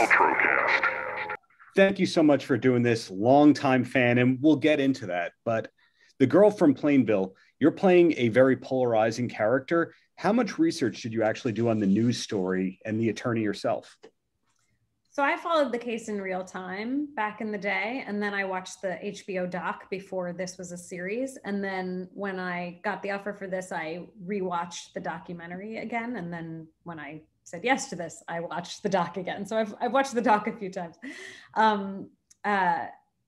Outrocast. Thank you so much for doing this, longtime fan, and we'll get into that. But The Girl from Plainville, you're playing a very polarizing character. How much research did you actually do on the news story and the attorney yourself? So I followed the case in real time back in the day, and then I watched the HBO doc before this was a series. And then when I got the offer for this, I rewatched the documentary again. And then when I said yes to this, I watched the doc again. So I've watched the doc a few times.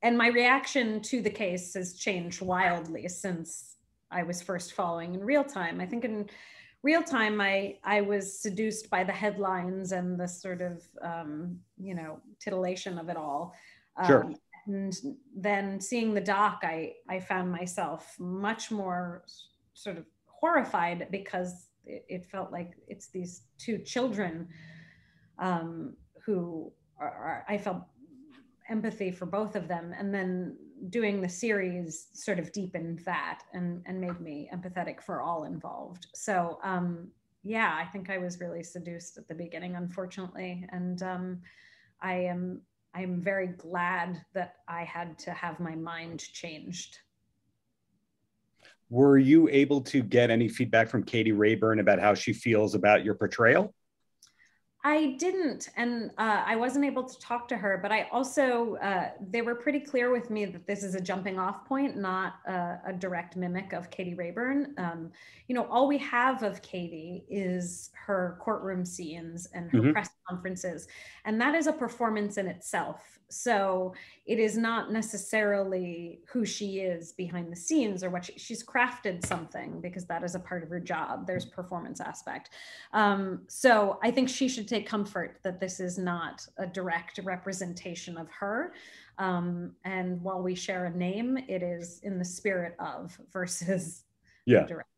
And my reaction to the case has changed wildly since I was first following in real time. I think in real time, I was seduced by the headlines and the sort of, you know, titillation of it all. Sure. And then seeing the doc, I found myself much more sort of horrified because it felt like it's these two children who are, I felt empathy for both of them. And then doing the series sort of deepened that and made me empathetic for all involved. So yeah, I think I was really seduced at the beginning, unfortunately. And I'm very glad that I had to have my mind changed. Were you able to get any feedback from Katie Rayburn about how she feels about your portrayal? I didn't, and I wasn't able to talk to her, but I also, they were pretty clear with me that this is a jumping off point, not a direct mimic of Katie Rayburn. You know, all we have of Katie is her courtroom scenes and her press conferences, and that is a performance in itself. So it is not necessarily who she is behind the scenes or what she's crafted something, because that is a part of her job. There's performance aspect. So I think she should take comfort that this is not a direct representation of her. And while we share a name, it is in the spirit of versus the direct.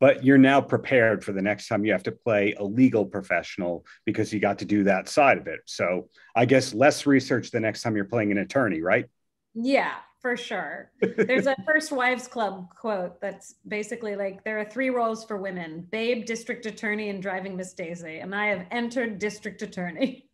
But you're now prepared for the next time you have to play a legal professional because you got to do that side of it. So I guess less research the next time you're playing an attorney, right? Yeah, for sure. There's a First Wives Club quote that's basically like, there are three roles for women: babe, district attorney, and driving Miss Daisy. And I have entered district attorney.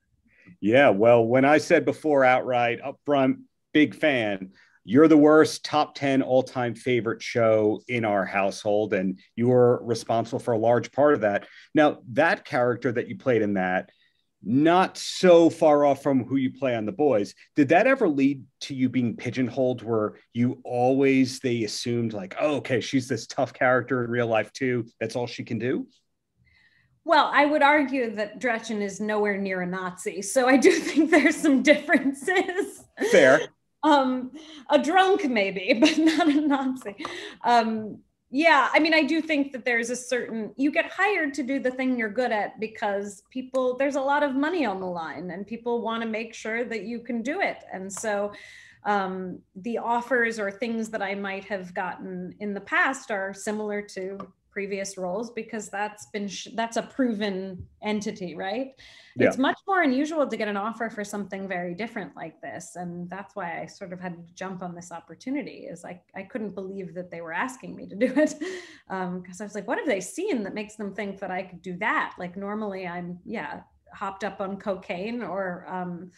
Yeah, well, when I said before outright, up front, big fan. You're the Worst, top 10 all-time favorite show in our household, and you were responsible for a large part of that. Now, that character that you played in that, not so far off from who you play on The Boys, did that ever lead to you being pigeonholed where you always, they assumed like, oh, okay, she's this tough character in real life too, that's all she can do? Well, I would argue that Gretchen is nowhere near a Nazi, so I do think there's some differences. Fair. A drunk maybe, but not a Nazi. Yeah, I mean, I do think that there's a certain, you get hired to do the thing you're good at because people, there's a lot of money on the line and people want to make sure that you can do it. And so the offers or things that I might have gotten in the past are similar to previous roles because that's a proven entity, right? Yeah. It's much more unusual to get an offer for something very different like this, and that's why I sort of had to jump on this opportunity. Is like I couldn't believe that they were asking me to do it because I was like, what have they seen that makes them think that I could do that? Like normally I'm hopped up on cocaine or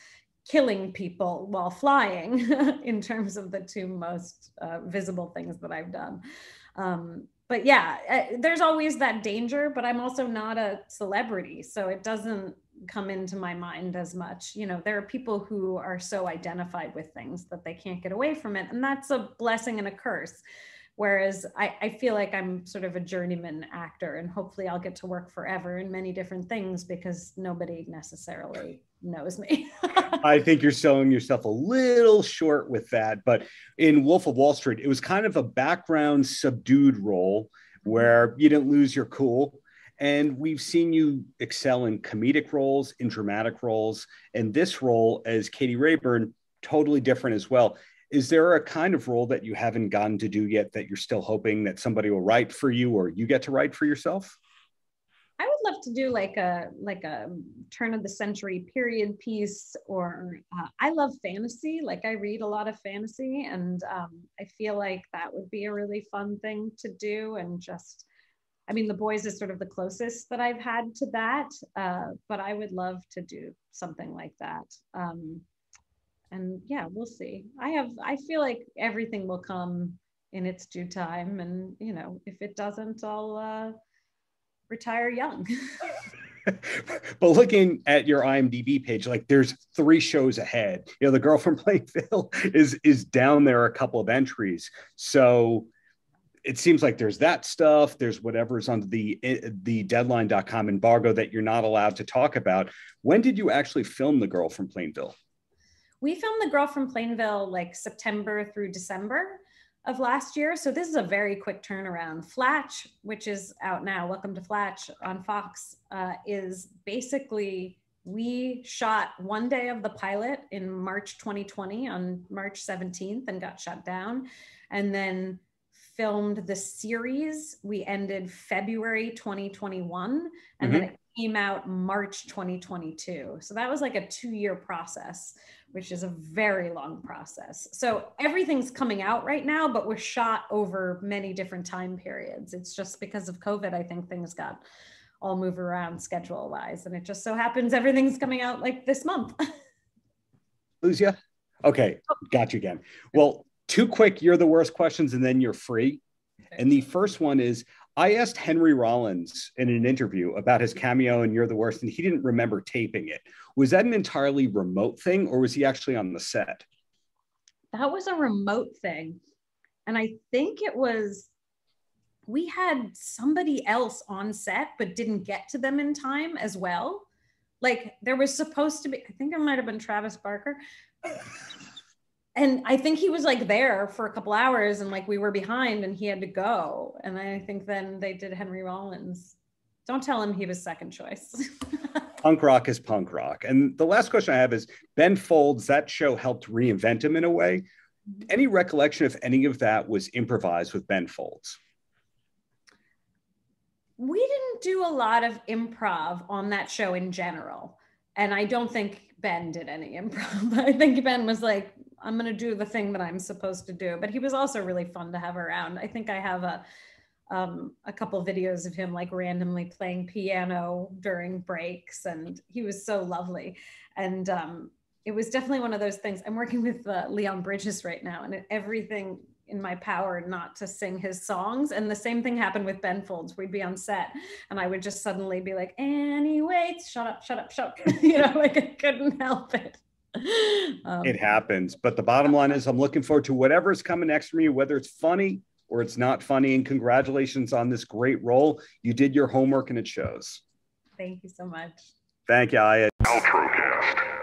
killing people while flying in terms of the two most visible things that I've done. But yeah, there's always that danger, but I'm also not a celebrity, so it doesn't come into my mind as much. You know, there are people who are so identified with things that they can't get away from it, and that's a blessing and a curse. Whereas I feel like I'm sort of a journeyman actor, and hopefully I'll get to work forever in many different things because nobody necessarily knows me. I think you're selling yourself a little short with that, but in Wolf of Wall Street, it was kind of a background subdued role where you didn't lose your cool. And we've seen you excel in comedic roles, in dramatic roles, and this role as Katie Rayburn, totally different as well. Is there a kind of role that you haven't gotten to do yet that you're still hoping that somebody will write for you or you get to write for yourself? I would love to do like a turn of the century period piece, or I love fantasy. Like I read a lot of fantasy, and I feel like that would be a really fun thing to do, and just I mean, The Boys is sort of the closest that I've had to that, but I would love to do something like that. And yeah, we'll see. I feel like everything will come in its due time. And, you know, if it doesn't, I'll retire young. But looking at your IMDb page, like there's 3 shows ahead. You know, The Girl from Plainville is down there a couple of entries. So it seems like there's that stuff. There's whatever's on the deadline.com embargo that you're not allowed to talk about. When did you actually film The Girl from Plainville? We filmed The Girl from Plainville like September through December of last year. So this is a very quick turnaround. Flatch, which is out now, Welcome to Flatch on Fox, is basically, we shot one day of the pilot in March 2020 on March 17th and got shut down. And then filmed the series. We ended February 2021 and then it came out March 2022. So that was like a 2-year process, which is a very long process. So everything's coming out right now, but we're shot over many different time periods. It's just because of COVID, I think things got all moved around schedule wise. And it just so happens everything's coming out like this month. Lose ya? Okay, got you again. Well, 2 quick You're the Worst questions and then you're free. And the first one is, I asked Henry Rollins in an interview about his cameo in You're the Worst, and he didn't remember taping it. Was that an entirely remote thing, or was he actually on the set? That was a remote thing. And I think it was, we had somebody else on set, but didn't get to them in time as well. Like there was supposed to be, I think it might've been Travis Barker. And I think he was like there for a couple hours and like we were behind and he had to go. And I think then they did Henry Rollins. Don't tell him he was second choice. Punk rock is punk rock. And the last question I have is, Ben Folds, that show helped reinvent him in a way. Any recollection if any of that was improvised with Ben Folds? We didn't do a lot of improv on that show in general. And I don't think Ben did any improv. I think Ben was like, I'm going to do the thing that I'm supposed to do. But he was also really fun to have around. I think I have a couple videos of him like randomly playing piano during breaks. And he was so lovely. And it was definitely one of those things. I'm working with Leon Bridges right now, and everything in my power not to sing his songs. And the same thing happened with Ben Folds. We'd be on set and I would just suddenly be like, anyway, shut up, shut up, shut up. You know, like I couldn't help it. It happens. But the bottom line is I'm looking forward to whatever's coming next for you, whether it's funny or it's not funny. And congratulations on this great role. You did your homework and it shows. Thank you so much. Thank you, Aya. Outrocast.